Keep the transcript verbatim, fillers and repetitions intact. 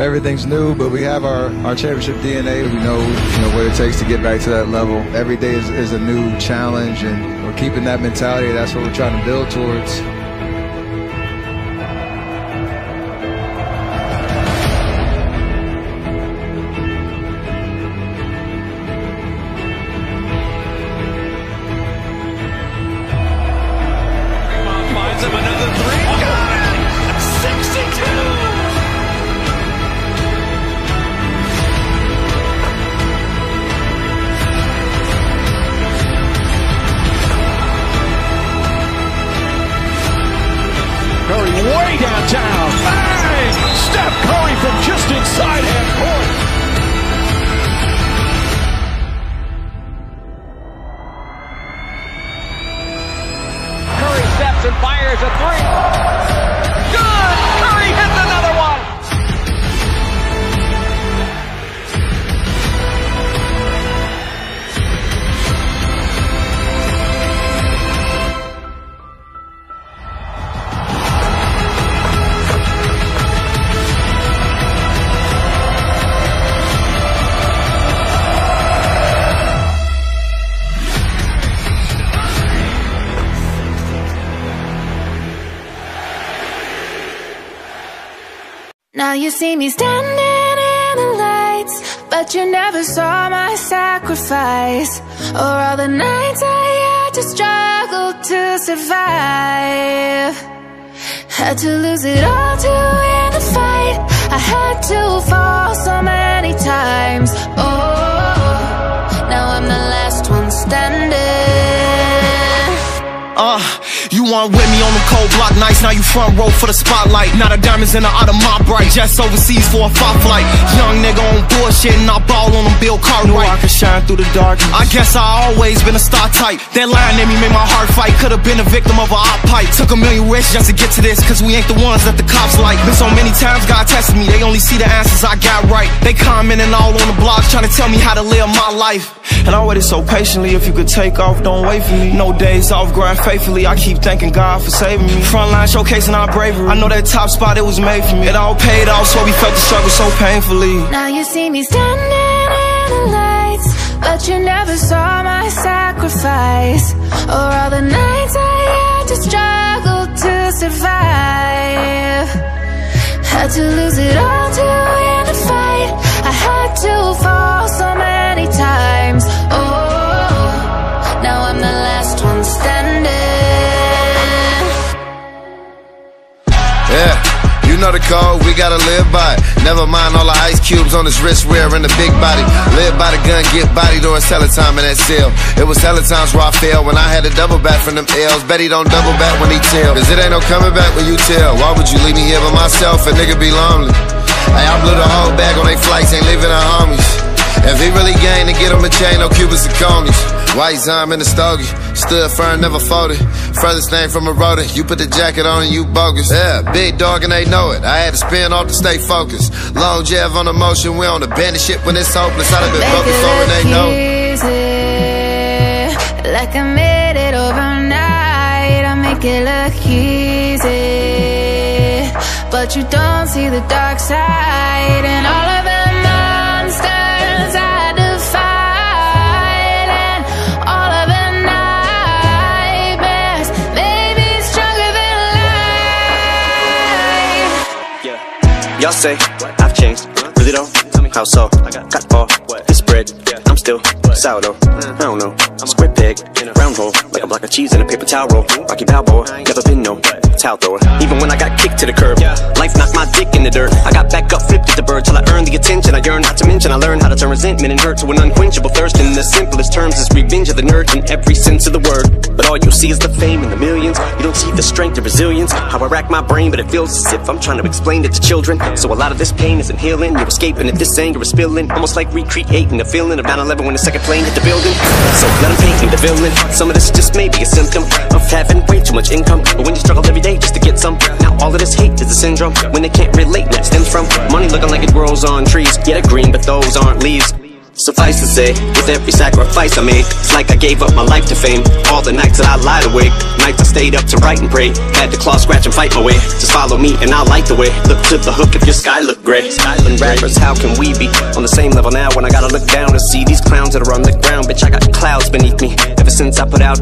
Everything's new, but we have our, our championship D N A. We know, you know what it takes to get back to that level. Every day is, is a new challenge, and we're keeping that mentality. That's what we're trying to build towards. Way downtown, bang! Steph Curry from just inside half court. Curry steps and fires a three. Good! Curry hits another one! Now you see me standing in the lights, but you never saw my sacrifice, or all the nights I had to struggle to survive. Had to lose it all to win the fight. I had to fall so many times. Oh, now I'm the last one standing. Uh You weren't with me on them cold block nights. Now you front row for the spotlight. Now the diamonds in the eye of my bright. Jets overseas for a five flight. Young nigga on bullshit and I ball on them Bill Cartwright. Knew I could shine through the darkness. I guess I always been a star type. That line in me made my heart fight. Could've been a victim of a hot pipe. Took a million risks just to get to this, cause we ain't the ones that the cops like. Been so many times God tested me. They only see the answers I got right. They commenting all on the blogs, trying to tell me how to live my life. And I waited so patiently. If you could take off, don't wait for me. No days off, grind faithfully. I keep thanking God for saving me. Frontline showcasing our bravery. I know that top spot, it was made for me. It all paid off, so we felt the struggle so painfully. Now you see me standing in the lights, but you never saw my sacrifice, or all the nights I had to struggle to survive. Had to lose it all to win the fight. I had to fall so many times. Oh, now I'm the last one standing. Yeah, you know the code, we gotta live by it. Never mind all the ice cubes on his wrist, wearing the big body. Live by the gun, get bodied, or it's hella time in that cell. It was hella times where I failed when I had to double back from them L's. Bet he don't double back when he tell, cause it ain't no coming back when you tell. Why would you leave me here by myself? A nigga be lonely. Hey, I blew the whole bag on they flights, ain't leaving our homies. If he really gang, then get on the chain, no Cubans and conies. White Zime in the stogie, stood firm, never folded. Furthest thing from a rotor, you put the jacket on and you bogus. Yeah, big dog and they know it. I had to spin off to stay focused. Long jab on the motion, we on the bandit shit when it's hopeless. I'd have been focused on and they know it. Like I made it overnight, I make it look easy. But you don't see the dark side and all of the monsters I defy, and all of the nightmares made me stronger than life. Yeah, y'all say I've changed, really don't. How so? Got all this bread. I'm still sourdough. I don't know. Square peg, round hole, like a block of cheese in a paper towel roll. Rocky Balboa, never been no towel thrower. Even when I got kicked to the curb, life knocked my dick in the dirt. I got back up, flipped at the bird till I earned the attention I yearned. Not to mention, I learned how to turn resentment and hurt to an unquenchable thirst. In the simplest terms, is revenge of the nerd in every sense of the word. But all you see is the fame and the millions. You don't see the strength and resilience. How I rack my brain, but it feels as if I'm trying to explain it to children. So a lot of this pain isn't healing. You're escaping if this anger is spilling, almost like recreating the feeling of nine eleven when the second plane hit the building. So let 'em paint me the villain. Some of this just may be a symptom of having way too much income, but when you struggle every day just to get some. Now all of this hate is a syndrome when they can't relate, and that stems from money looking like it grows on trees. Yeah, they're green, but those aren't leaves. Suffice to say, with every sacrifice I made, it's like I gave up my life to fame. All the nights that I lied awake, nights I stayed up to write and pray. Had to claw, scratch, and fight my way. Just follow me and I'll light the way. Look to the hook if your sky look gray. Island rappers, how can we be on the same level now when I gotta look down and see these clowns that are on the ground? Bitch, I got clouds beneath me ever since I put out